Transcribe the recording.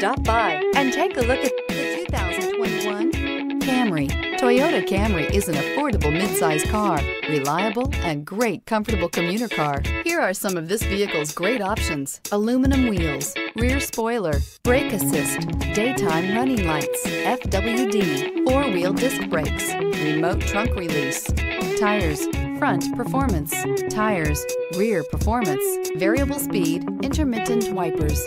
Stop by and take a look at the 2021 Camry. Toyota Camry is an affordable midsize car, reliable and great comfortable commuter car. Here are some of this vehicle's great options: aluminum wheels, rear spoiler, brake assist, daytime running lights, FWD, four-wheel disc brakes, remote trunk release, tires, front performance, tires, rear performance, variable speed, intermittent wipers.